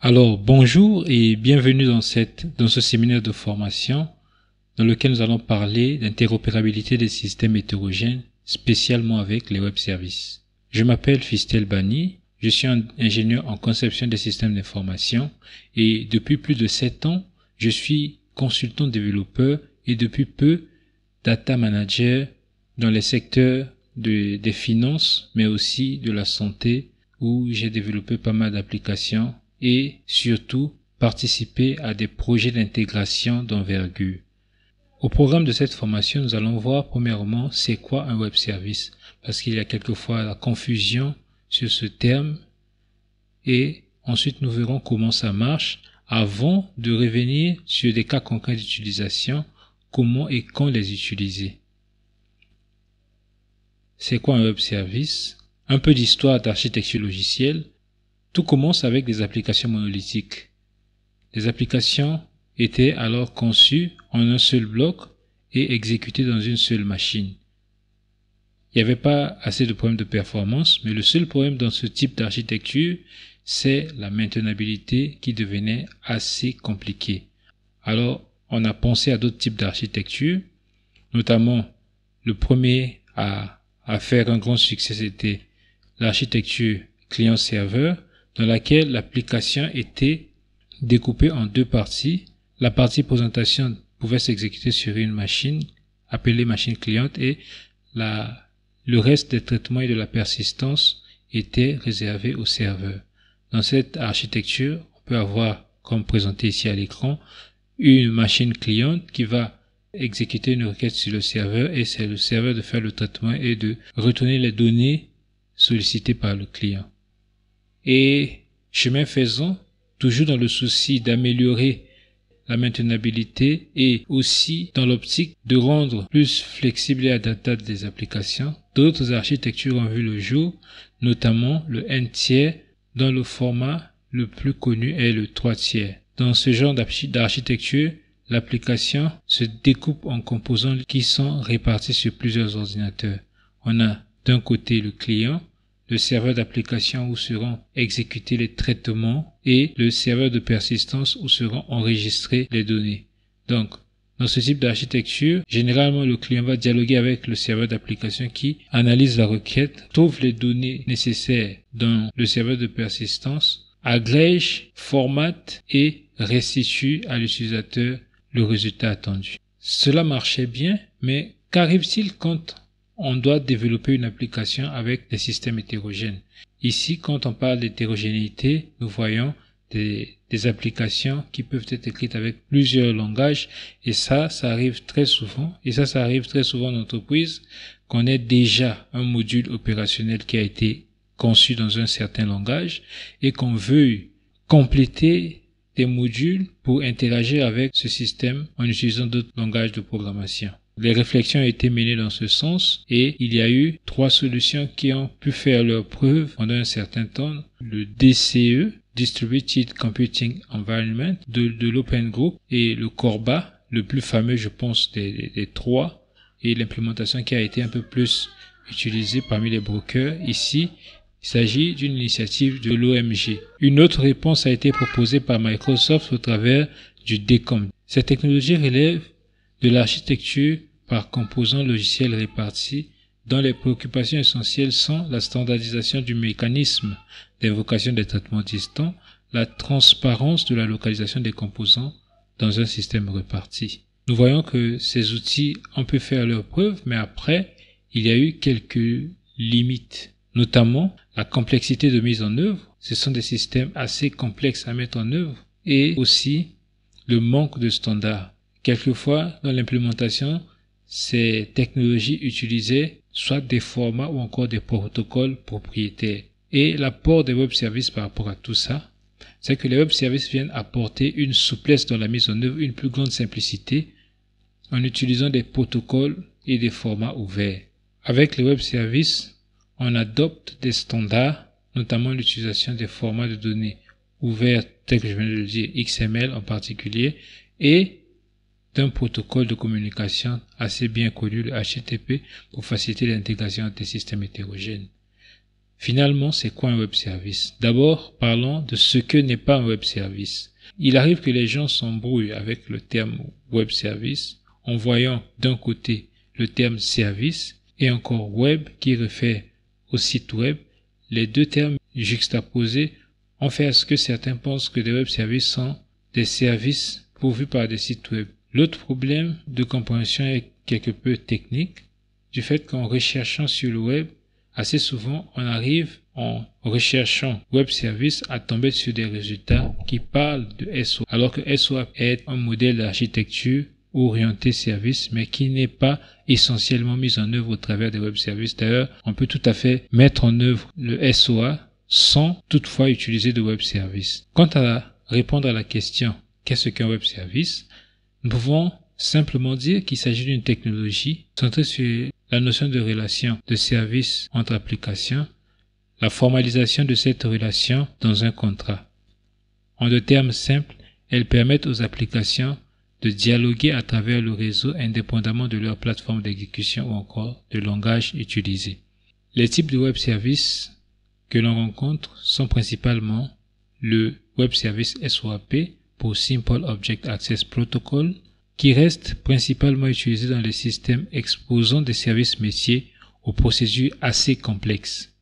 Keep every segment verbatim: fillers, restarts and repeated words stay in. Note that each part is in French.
Alors bonjour et bienvenue dans, cette, dans ce séminaire de formation dans lequel nous allons parler d'interopérabilité des systèmes hétérogènes, spécialement avec les web services. Je m'appelle Fistel Bani, je suis un ingénieur en conception des systèmes d'information et depuis plus de sept ans, je suis consultant développeur et depuis peu data manager dans les secteurs de, des finances mais aussi de la santé où j'ai développé pas mal d'applications et surtout participer à des projets d'intégration d'envergure. Au programme de cette formation, nous allons voir premièrement c'est quoi un web service, parce qu'il y a quelquefois la confusion sur ce terme, et ensuite nous verrons comment ça marche avant de revenir sur des cas concrets d'utilisation, comment et quand les utiliser. C'est quoi un web service? Un peu d'histoire d'architecture logicielle. Tout commence avec des applications monolithiques. Les applications étaient alors conçues en un seul bloc et exécutées dans une seule machine. Il n'y avait pas assez de problèmes de performance, mais le seul problème dans ce type d'architecture, c'est la maintenabilité qui devenait assez compliquée. Alors, on a pensé à d'autres types d'architecture, notamment le premier à, à faire un grand succès, c'était l'architecture client-serveur, dans laquelle l'application était découpée en deux parties. La partie présentation pouvait s'exécuter sur une machine appelée machine cliente et la, le reste des traitements et de la persistance était réservé au serveur. Dans cette architecture, on peut avoir, comme présenté ici à l'écran, une machine cliente qui va exécuter une requête sur le serveur et c'est le serveur de faire le traitement et de retourner les données sollicitées par le client. Et chemin faisant, toujours dans le souci d'améliorer la maintenabilité et aussi dans l'optique de rendre plus flexible et adaptable des applications, d'autres architectures ont vu le jour, notamment le un tiers, dont le format le plus connu est le trois tiers. Dans ce genre d'architecture, l'application se découpe en composants qui sont répartis sur plusieurs ordinateurs. On a d'un côté le client, le serveur d'application où seront exécutés les traitements et le serveur de persistance où seront enregistrées les données. Donc, dans ce type d'architecture, généralement le client va dialoguer avec le serveur d'application qui analyse la requête, trouve les données nécessaires dans le serveur de persistance, agrège, formate et restitue à l'utilisateur le résultat attendu. Cela marchait bien, mais qu'arrive-t-il quand on doit développer une application avec des systèmes hétérogènes? Ici, quand on parle d'hétérogénéité, nous voyons des, des applications qui peuvent être écrites avec plusieurs langages et ça, ça arrive très souvent. Et ça, ça arrive très souvent en entreprise qu'on ait déjà un module opérationnel qui a été conçu dans un certain langage et qu'on veuille compléter des modules pour interagir avec ce système en utilisant d'autres langages de programmation. Les réflexions ont été menées dans ce sens et il y a eu trois solutions qui ont pu faire leur preuve pendant un certain temps. Le D C E, Distributed Computing Environment, de, de l'Open Group et le CORBA, le plus fameux je pense des, des, des trois et l'implémentation qui a été un peu plus utilisée parmi les brokers. Ici, il s'agit d'une initiative de l'O M G. Une autre réponse a été proposée par Microsoft au travers du D C O M. Cette technologie relève de l'architecture par composants logiciels répartis dont les préoccupations essentielles sont la standardisation du mécanisme d'évocation des traitements distants, la transparence de la localisation des composants dans un système réparti. Nous voyons que ces outils ont pu faire leur preuve, mais après, il y a eu quelques limites, notamment la complexité de mise en œuvre. Ce sont des systèmes assez complexes à mettre en œuvre et aussi le manque de standards. Quelquefois, dans l'implémentation, ces technologies utilisaient soit des formats ou encore des protocoles propriétaires. Et l'apport des web services par rapport à tout ça, c'est que les web services viennent apporter une souplesse dans la mise en œuvre, une plus grande simplicité en utilisant des protocoles et des formats ouverts. Avec les web services, on adopte des standards, notamment l'utilisation des formats de données ouverts, tels que je viens de le dire, X M L en particulier, et d'un protocole de communication assez bien connu, le H T T P, pour faciliter l'intégration des systèmes hétérogènes. Finalement, c'est quoi un web service? D'abord, parlons de ce que n'est pas un web service. Il arrive que les gens s'embrouillent avec le terme web service en voyant d'un côté le terme service et encore web qui réfère au site web. Les deux termes juxtaposés ont fait à ce que certains pensent que les web services sont des services pourvus par des sites web. L'autre problème de compréhension est quelque peu technique, du fait qu'en recherchant sur le web, assez souvent, on arrive en recherchant web service à tomber sur des résultats qui parlent de S O A P, alors que S O A P est un modèle d'architecture orienté service, mais qui n'est pas essentiellement mis en œuvre au travers des web services. D'ailleurs, on peut tout à fait mettre en œuvre le S O A sans toutefois utiliser de web service. Quant à répondre à la question « Qu'est-ce qu'un web service ?», nous pouvons simplement dire qu'il s'agit d'une technologie centrée sur la notion de relation de service entre applications, la formalisation de cette relation dans un contrat. En deux termes simples, elles permettent aux applications de dialoguer à travers le réseau indépendamment de leur plateforme d'exécution ou encore de langage utilisé. Les types de web services que l'on rencontre sont principalement le web service S O A P pour Simple Object Access Protocol, qui reste principalement utilisé dans les systèmes exposant des services métiers aux procédures assez complexes.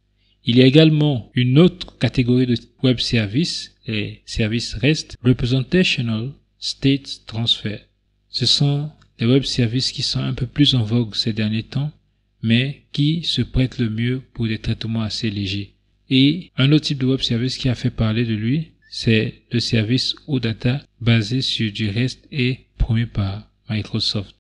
Il y a également une autre catégorie de web services, les services REST, Representational State Transfer. Ce sont les web services qui sont un peu plus en vogue ces derniers temps, mais qui se prêtent le mieux pour des traitements assez légers. Et un autre type de web service qui a fait parler de lui, c'est le service oData basé sur du REST et promu par Microsoft.